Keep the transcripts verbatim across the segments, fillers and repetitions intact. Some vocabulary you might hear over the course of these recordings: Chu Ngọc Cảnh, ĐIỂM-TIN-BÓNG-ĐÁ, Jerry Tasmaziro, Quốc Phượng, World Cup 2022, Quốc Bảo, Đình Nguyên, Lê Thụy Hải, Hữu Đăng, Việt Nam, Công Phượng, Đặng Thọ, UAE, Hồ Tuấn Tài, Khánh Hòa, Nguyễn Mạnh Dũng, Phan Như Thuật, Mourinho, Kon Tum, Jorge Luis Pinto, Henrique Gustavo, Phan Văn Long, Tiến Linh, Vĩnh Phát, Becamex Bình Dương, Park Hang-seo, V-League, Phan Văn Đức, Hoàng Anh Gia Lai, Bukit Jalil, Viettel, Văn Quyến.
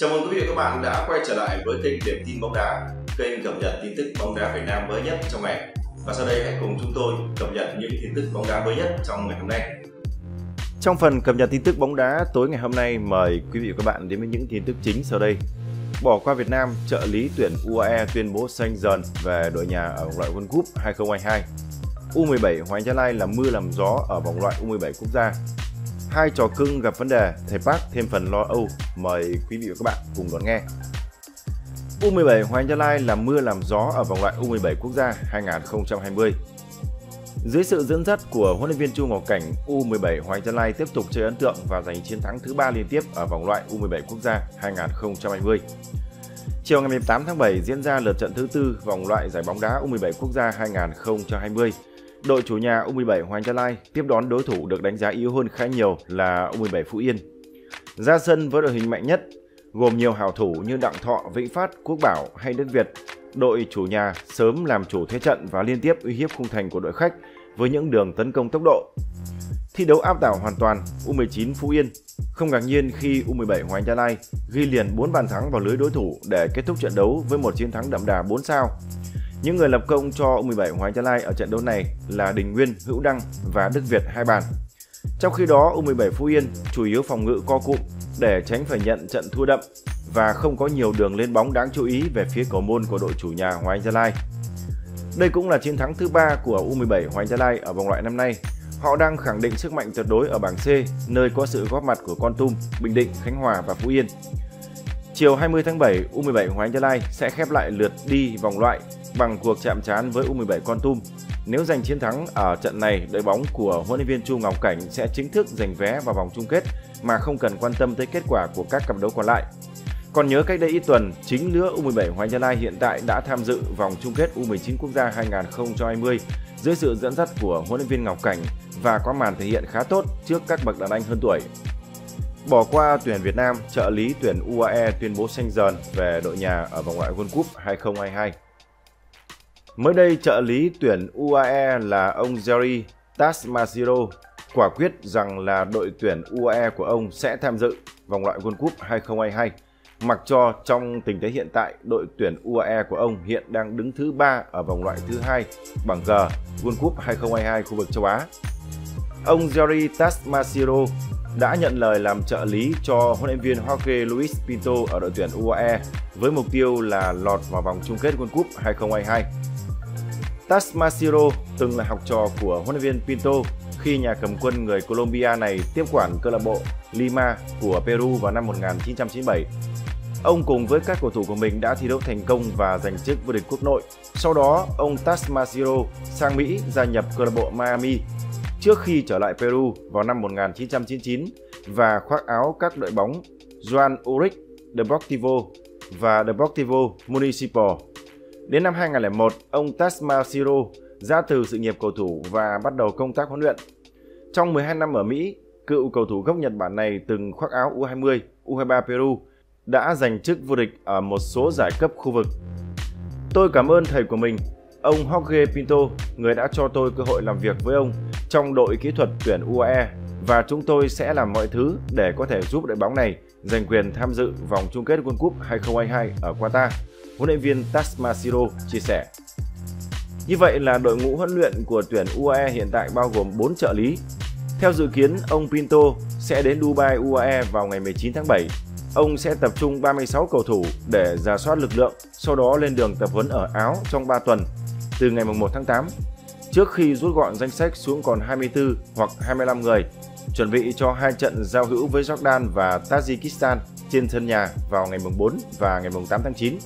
Chào mừng quý vị và các bạn đã quay trở lại với kênh Điểm tin bóng đá, kênh cập nhật tin tức bóng đá Việt Nam mới nhất trong ngày. Và sau đây hãy cùng chúng tôi cập nhật những tin tức bóng đá mới nhất trong ngày hôm nay. Trong phần cập nhật tin tức bóng đá tối ngày hôm nay, mời quý vị và các bạn đến với những tin tức chính sau đây. Bỏ qua Việt Nam, trợ lý tuyển u a e tuyên bố xanh dần về đội nhà ở vòng loại World Cup hai không hai hai. U mười bảy Hoàng Anh Gia Lai làm mưa làm gió ở vòng loại U mười bảy quốc gia. Hai trò cưng gặp vấn đề, thầy Park thêm phần lo âu. Mời quý vị và các bạn cùng đón nghe. U mười bảy Hoàng Anh Gia Lai làm mưa làm gió ở vòng loại U mười bảy quốc gia hai không hai không. Dưới sự dẫn dắt của huấn luyện viên Chu Ngọc Cảnh, U mười bảy Hoàng Anh Gia Lai tiếp tục chơi ấn tượng và giành chiến thắng thứ ba liên tiếp ở vòng loại U mười bảy quốc gia hai không hai không. Chiều ngày mười tám tháng bảy diễn ra lượt trận thứ tư vòng loại giải bóng đá U mười bảy quốc gia hai không hai không. Đội chủ nhà U mười bảy Hoàng Anh Gia Lai tiếp đón đối thủ được đánh giá yếu hơn khá nhiều là U mười bảy Phú Yên. Ra sân với đội hình mạnh nhất, gồm nhiều hảo thủ như Đặng Thọ, Vĩnh Phát, Quốc Bảo hay Đức Việt, đội chủ nhà sớm làm chủ thế trận và liên tiếp uy hiếp khung thành của đội khách với những đường tấn công tốc độ. Thi đấu áp đảo hoàn toàn, U mười chín Phú Yên không ngạc nhiên khi U mười bảy Hoàng Anh Gia Lai ghi liền bốn bàn thắng vào lưới đối thủ để kết thúc trận đấu với một chiến thắng đậm đà bốn sao. Những người lập công cho U mười bảy Hoàng Anh Gia Lai ở trận đấu này là Đình Nguyên, Hữu Đăng và Đức Việt hai bàn. Trong khi đó, U mười bảy Phú Yên chủ yếu phòng ngự co cụm để tránh phải nhận trận thua đậm và không có nhiều đường lên bóng đáng chú ý về phía cầu môn của đội chủ nhà Hoàng Anh Gia Lai. Đây cũng là chiến thắng thứ ba của U mười bảy Hoàng Anh Gia Lai ở vòng loại năm nay. Họ đang khẳng định sức mạnh tuyệt đối ở bảng C, nơi có sự góp mặt của Kon Tum, Bình Định, Khánh Hòa và Phú Yên. Chiều hai mươi tháng bảy, U mười bảy Hoàng Anh Gia Lai sẽ khép lại lượt đi vòng loại bằng cuộc chạm trán với U mười bảy Kon Tum. Nếu giành chiến thắng ở trận này, đội bóng của huấn luyện viên Chu Ngọc Cảnh sẽ chính thức giành vé vào vòng chung kết mà không cần quan tâm tới kết quả của các cặp đấu còn lại. Còn nhớ cách đây ít tuần, chính lứa U mười bảy Hoàng Anh Gia Lai hiện tại đã tham dự vòng chung kết U mười chín quốc gia hai không hai không dưới sự dẫn dắt của huấn luyện viên Ngọc Cảnh và có màn thể hiện khá tốt trước các bậc đàn anh hơn tuổi. Bỏ qua tuyển Việt Nam, trợ lý tuyển u a e tuyên bố xanh dần về đội nhà ở vòng loại World Cup hai không hai hai. Mới đây, trợ lý tuyển u a e là ông Jerry Tasmaziro quả quyết rằng là đội tuyển u a e của ông sẽ tham dự vòng loại World Cup hai không hai hai, mặc cho trong tình thế hiện tại đội tuyển u a e của ông hiện đang đứng thứ ba ở vòng loại thứ hai bảng G World Cup hai không hai hai khu vực châu Á. Ông Jerry Tasmaziro đã nhận lời làm trợ lý cho huấn luyện viên Jorge Luis Pinto ở đội tuyển u a e với mục tiêu là lọt vào vòng chung kết World Cup hai không hai hai. Tasmaziro từng là học trò của huấn luyện viên Pinto khi nhà cầm quân người Colombia này tiếp quản câu lạc bộ Lima của Peru vào năm một nghìn chín trăm chín mươi bảy. Ông cùng với các cầu thủ của mình đã thi đấu thành công và giành chức vô địch quốc nội. Sau đó, ông Tasmaziro sang Mỹ gia nhập câu lạc bộ Miami trước khi trở lại Peru vào năm một nghìn chín trăm chín mươi chín và khoác áo các đội bóng Juan Uric, Deportivo và Deportivo Municipal. Đến năm hai nghìn không trăm lẻ một, ông Tasmaziro ra từ sự nghiệp cầu thủ và bắt đầu công tác huấn luyện. Trong mười hai năm ở Mỹ, cựu cầu thủ gốc Nhật Bản này từng khoác áo U hai mươi, U hai mươi ba Peru, đã giành chức vô địch ở một số giải cấp khu vực. Tôi cảm ơn thầy của mình, ông Jorge Pinto, người đã cho tôi cơ hội làm việc với ông trong đội kỹ thuật tuyển u a e và chúng tôi sẽ làm mọi thứ để có thể giúp đội bóng này giành quyền tham dự vòng chung kết World Cup hai không hai hai ở Qatar, huấn luyện viên Tasmaziro chia sẻ. Như vậy là đội ngũ huấn luyện của tuyển u a e hiện tại bao gồm bốn trợ lý. Theo dự kiến, ông Pinto sẽ đến Dubai u a e vào ngày mười chín tháng bảy. Ông sẽ tập trung ba mươi sáu cầu thủ để rà soát lực lượng, sau đó lên đường tập huấn ở Áo trong ba tuần, từ ngày mùng một tháng tám. Trước khi rút gọn danh sách xuống còn hai mươi tư hoặc hai mươi lăm người, chuẩn bị cho hai trận giao hữu với Jordan và Tajikistan trên sân nhà vào ngày mùng bốn và ngày mùng tám tháng chín.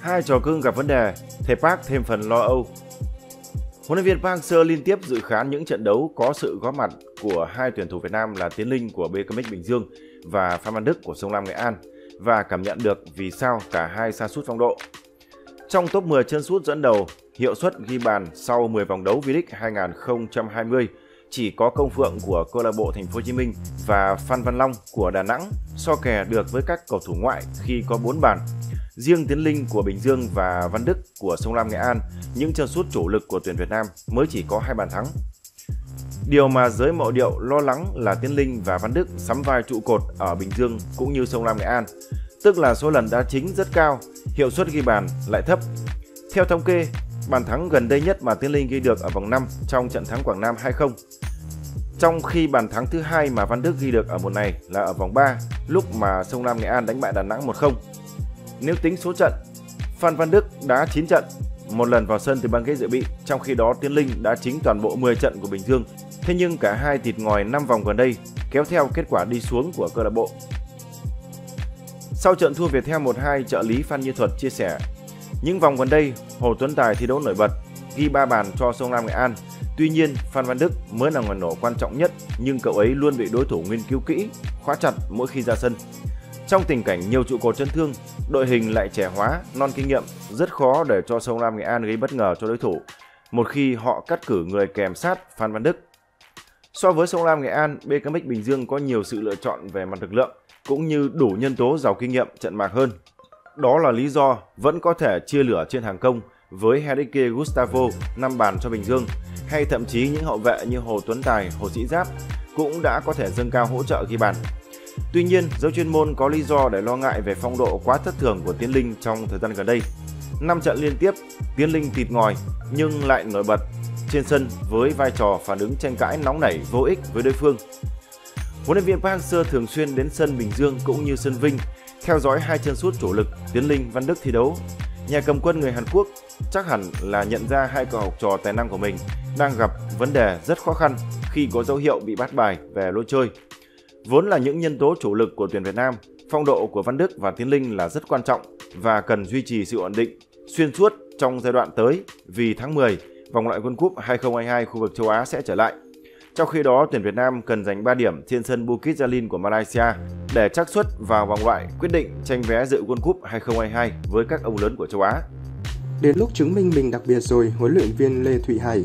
Hai trò cưng gặp vấn đề, thầy Park thêm phần lo âu. Huấn luyện viên Park Hang-seo liên tiếp dự khán những trận đấu có sự góp mặt của hai tuyển thủ Việt Nam là Tiến Linh của Becamex Bình Dương và Phan Văn Đức của Sông Lam Nghệ An và cảm nhận được vì sao cả hai sa sút phong độ. Trong top mười chân sút dẫn đầu, hiệu suất ghi bàn sau mười vòng đấu V-League hai không hai không chỉ có Công Phượng của câu lạc bộ Thành phố Hồ Chí Minh và Phan Văn Long của Đà Nẵng so kè được với các cầu thủ ngoại khi có bốn bàn. Riêng Tiến Linh của Bình Dương và Văn Đức của Sông Lam Nghệ An, những chân sút chủ lực của tuyển Việt Nam mới chỉ có hai bàn thắng. Điều mà giới mậu điệu lo lắng là Tiến Linh và Văn Đức sắm vai trụ cột ở Bình Dương cũng như Sông Lam Nghệ An, tức là số lần đá chính rất cao, hiệu suất ghi bàn lại thấp. Theo thống kê, bàn thắng gần đây nhất mà Tiến Linh ghi được ở vòng năm trong trận thắng Quảng Nam hai không. Trong khi bàn thắng thứ hai mà Văn Đức ghi được ở mùa này là ở vòng ba, lúc mà Sông Lam Nghệ An đánh bại Đà Nẵng một không. Nếu tính số trận, Phan Văn Đức đá chín trận, một lần vào sân từ băng ghế dự bị, trong khi đó Tiến Linh đã chính toàn bộ mười trận của Bình Dương. Thế nhưng cả hai tịt ngòi năm vòng gần đây kéo theo kết quả đi xuống của câu lạc bộ. Sau trận thua Viettel một hai, trợ lý Phan Như Thuật chia sẻ: "Những vòng gần đây, Hồ Tuấn Tài thi đấu nổi bật, ghi ba bàn cho Sông Lam Nghệ An. Tuy nhiên, Phan Văn Đức mới là nguồn nổ quan trọng nhất, nhưng cậu ấy luôn bị đối thủ nghiên cứu kỹ, khóa chặt mỗi khi ra sân. Trong tình cảnh nhiều trụ cột chấn thương, đội hình lại trẻ hóa, non kinh nghiệm, rất khó để cho Sông Lam Nghệ An gây bất ngờ cho đối thủ, một khi họ cắt cử người kèm sát Phan Văn Đức. So với Sông Lam Nghệ An, Becamex Bình Dương có nhiều sự lựa chọn về mặt lực lượng, cũng như đủ nhân tố giàu kinh nghiệm trận mạc hơn. Đó là lý do vẫn có thể chia lửa trên hàng công với Henrique Gustavo năm bàn cho Bình Dương, hay thậm chí những hậu vệ như Hồ Tuấn Tài, Hồ Sĩ Giáp cũng đã có thể dâng cao hỗ trợ ghi bàn. Tuy nhiên, giới chuyên môn có lý do để lo ngại về phong độ quá thất thường của Tiến Linh trong thời gian gần đây. Năm trận liên tiếp, Tiến Linh tịt ngòi nhưng lại nổi bật trên sân với vai trò phản ứng tranh cãi nóng nảy vô ích với đối phương. Huấn luyện viên Park Hang-seo thường xuyên đến sân Bình Dương cũng như sân Vinh, theo dõi hai chân sút chủ lực Tiến Linh, Văn Đức thi đấu. Nhà cầm quân người Hàn Quốc chắc hẳn là nhận ra hai cậu học trò tài năng của mình đang gặp vấn đề rất khó khăn khi có dấu hiệu bị bắt bài về lối chơi. Vốn là những nhân tố chủ lực của tuyển Việt Nam, phong độ của Văn Đức và Tiến Linh là rất quan trọng và cần duy trì sự ổn định xuyên suốt trong giai đoạn tới, vì tháng mười, vòng loại World Cup hai không hai hai khu vực châu Á sẽ trở lại. Trong khi đó, tuyển Việt Nam cần giành ba điểm trên sân Bukit Jalil của Malaysia để trắc xuất vào vòng loại quyết định tranh vé dự World Cup hai không hai hai với các ông lớn của châu Á. Đến lúc chứng minh mình đặc biệt rồi, huấn luyện viên Lê Thụy Hải.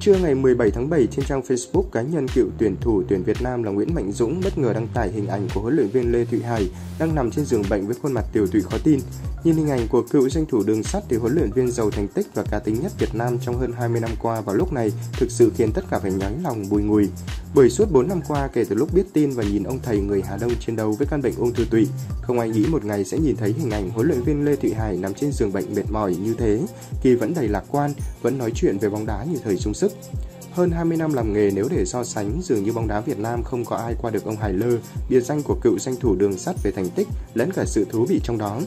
Trưa ngày mười bảy tháng bảy, trên trang Facebook cá nhân cựu tuyển thủ tuyển Việt Nam là Nguyễn Mạnh Dũng bất ngờ đăng tải hình ảnh của huấn luyện viên Lê Thụy Hải đang nằm trên giường bệnh với khuôn mặt tiều tụy khó tin. Nhìn hình ảnh của cựu danh thủ đường sắt, thì huấn luyện viên giàu thành tích và cá tính nhất Việt Nam trong hơn hai mươi năm qua vào lúc này thực sự khiến tất cả phải nhói lòng bùi ngùi. Bởi suốt bốn năm qua, kể từ lúc biết tin và nhìn ông thầy người Hà Đông chiến đấu với căn bệnh ung thư tụy, không ai nghĩ một ngày sẽ nhìn thấy hình ảnh huấn luyện viên Lê Thụy Hải nằm trên giường bệnh mệt mỏi như thế, kỳ vẫn đầy lạc quan, vẫn nói chuyện về bóng đá như thời sung sức. Hơn hai mươi năm làm nghề, nếu để so sánh, dường như bóng đá Việt Nam không có ai qua được ông Hải Lơ, biệt danh của cựu danh thủ đường sắt về thành tích lẫn cả sự thú vị trong đó.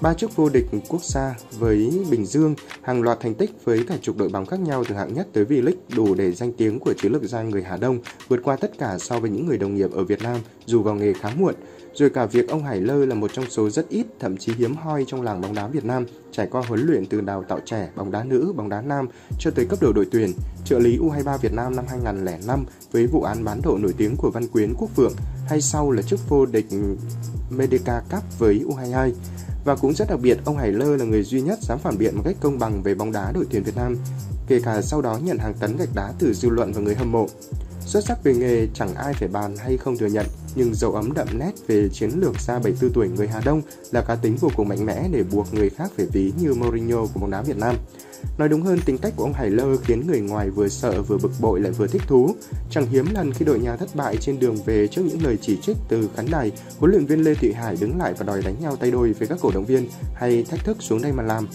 Ba chức vô địch quốc gia với Bình Dương, hàng loạt thành tích với cả chục đội bóng khác nhau từ hạng nhất tới V-League, đủ để danh tiếng của chiến lược gia người Hà Đông vượt qua tất cả so với những người đồng nghiệp ở Việt Nam dù vào nghề khá muộn. Rồi cả việc ông Hải Lơ là một trong số rất ít, thậm chí hiếm hoi trong làng bóng đá Việt Nam, trải qua huấn luyện từ đào tạo trẻ, bóng đá nữ, bóng đá nam cho tới cấp độ đội tuyển, trợ lý U hai mươi ba Việt Nam năm hai không không năm với vụ án bán độ nổi tiếng của Văn Quyến, Quốc Phượng, hay sau là chức vô địch Medica Cup với U hai mươi hai. Và cũng rất đặc biệt, ông Hải Lơ là người duy nhất dám phản biện một cách công bằng về bóng đá đội tuyển Việt Nam, kể cả sau đó nhận hàng tấn gạch đá từ dư luận và người hâm mộ. Xuất sắc về nghề chẳng ai phải bàn hay không thừa nhận, nhưng dấu ấn đậm nét về chiến lược gia bảy mươi tư tuổi người Hà Đông là cá tính vô cùng mạnh mẽ để buộc người khác phải ví như Mourinho của bóng đá Việt Nam. Nói đúng hơn, tính cách của ông Hải Lơ khiến người ngoài vừa sợ vừa bực bội lại vừa thích thú. Chẳng hiếm lần khi đội nhà thất bại trên đường về, trước những lời chỉ trích từ khán đài, huấn luyện viên Lê Thụy Hải đứng lại và đòi đánh nhau tay đôi với các cổ động viên hay thách thức xuống đây mà làm.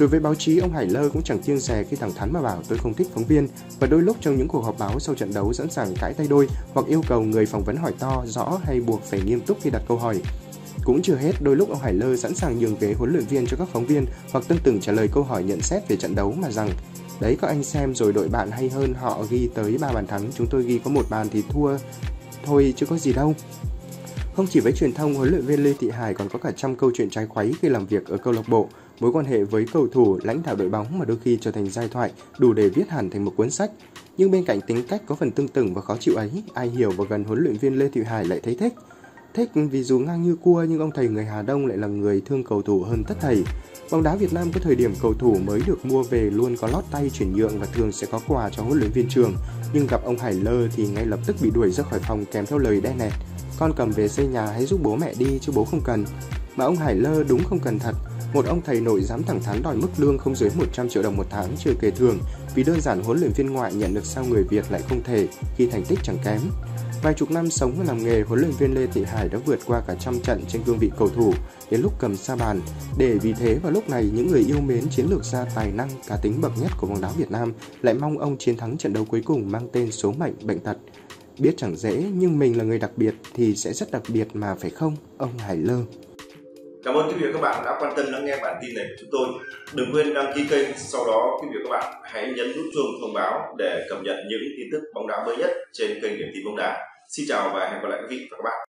Đối với báo chí, ông Hải Lơ cũng chẳng kiêng dè khi thẳng thắn mà bảo tôi không thích phóng viên, và đôi lúc trong những cuộc họp báo sau trận đấu sẵn sàng cãi tay đôi hoặc yêu cầu người phỏng vấn hỏi to, rõ hay buộc phải nghiêm túc khi đặt câu hỏi. Cũng chưa hết, đôi lúc ông Hải Lơ sẵn sàng nhường ghế huấn luyện viên cho các phóng viên hoặc tưng tửng trả lời câu hỏi nhận xét về trận đấu mà rằng: đấy các anh xem rồi, đội bạn hay hơn, họ ghi tới ba bàn thắng, chúng tôi ghi có một bàn thì thua thôi chứ có gì đâu. Không chỉ với truyền thông, huấn luyện viên Lê Thị Hải còn có cả trăm câu chuyện trái khuấy khi làm việc ở câu lạc bộ. Mối quan hệ với cầu thủ, lãnh đạo đội bóng mà đôi khi trở thành giai thoại đủ để viết hẳn thành một cuốn sách. Nhưng bên cạnh tính cách có phần tương tự và khó chịu ấy, ai hiểu và gần huấn luyện viên Lê Thụy Hải lại thấy thích. Thích vì dù ngang như cua nhưng ông thầy người Hà Đông lại là người thương cầu thủ hơn tất thầy. Bóng đá Việt Nam có thời điểm cầu thủ mới được mua về luôn có lót tay chuyển nhượng và thường sẽ có quà cho huấn luyện viên trường, nhưng gặp ông Hải Lơ thì ngay lập tức bị đuổi ra khỏi phòng kèm theo lời đe nẹt: con cầm về xây nhà hãy giúp bố mẹ đi chứ bố không cần. Mà ông Hải Lơ đúng không cần thật. Một ông thầy nội dám thẳng thắn đòi mức lương không dưới một trăm triệu đồng một tháng chưa kể thưởng, vì đơn giản huấn luyện viên ngoại nhận được sao người Việt lại không thể khi thành tích chẳng kém. Vài chục năm sống và làm nghề, huấn luyện viên Lê Thụy Hải đã vượt qua cả trăm trận trên cương vị cầu thủ đến lúc cầm sa bàn. Để vì thế vào lúc này, những người yêu mến chiến lược gia tài năng, cá tính bậc nhất của bóng đá Việt Nam lại mong ông chiến thắng trận đấu cuối cùng mang tên số mệnh bệnh tật. Biết chẳng dễ, nhưng mình là người đặc biệt thì sẽ rất đặc biệt mà, phải không, ông Hải Lơ? Cảm ơn quý vị và các bạn đã quan tâm lắng nghe bản tin này của chúng tôi. Đừng quên đăng ký kênh, sau đó quý vị và các bạn hãy nhấn nút chuông thông báo để cập nhật những tin tức bóng đá mới nhất trên kênh ĐIয়াM-TIN-BÓNG-ĐÁ. Xin chào và hẹn gặp lại quý vị và các bạn.